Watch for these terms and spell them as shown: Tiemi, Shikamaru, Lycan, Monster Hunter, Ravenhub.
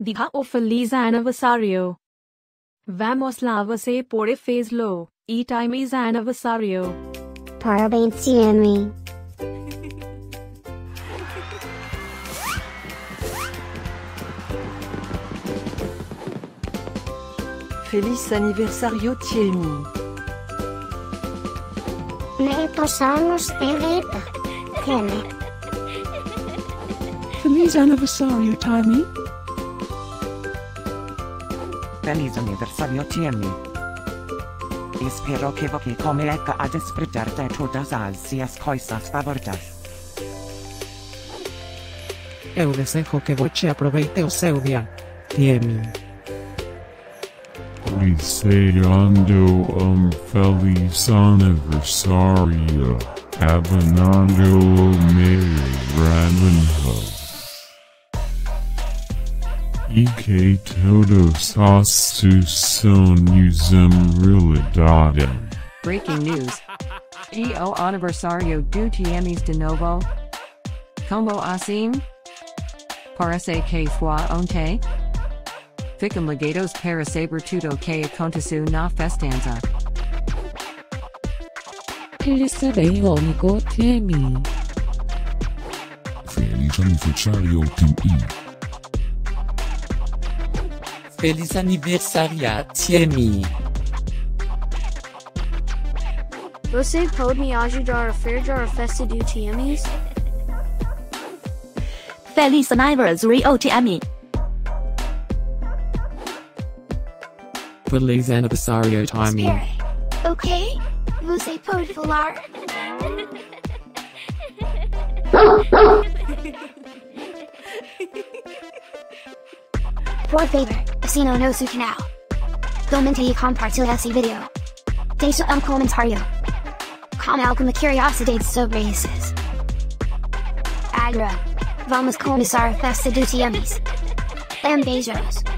Día o feliz aniversario. Vamos lavarse por fazlo, y Tiemi's aniversario. Parabéns Tiemi. Feliz aniversario Tiemi. Muchos años de vida, Tiemi. Feliz aniversario Tiemi. Feliz aniversario Tiemi. Espero que você comece a desfrutar de todas as suas coisas favoritas. Eu desejo que você aproveite o seu dia, Tiemi. Deseando feliz aniversario, abonando o meu Ravenhub. E que todos os sonhos em realidade. Breaking news. Dia aniversario do Tiemi's de novo. Como assim? Parece que foi ontem. Ficam ligados para saber tudo que aconteceu na festança. Ele serei o amigo Tiemi. Feliz aniversario Tiemi. Feliz aniversário, Tiemi. Você pode me ajudar a fazer a festa do Tiemi's? Feliz aniversário, Tiemi. Feliz aniversário, Tiemi. Ok? Você pode falar? Por favor, assina nosso canal. Comente e compartilhe esse vídeo. Deixe comentário. Com alguma curiosidade sobre esses. Agora, vamos começar a festa do Tiemi's. Beijos.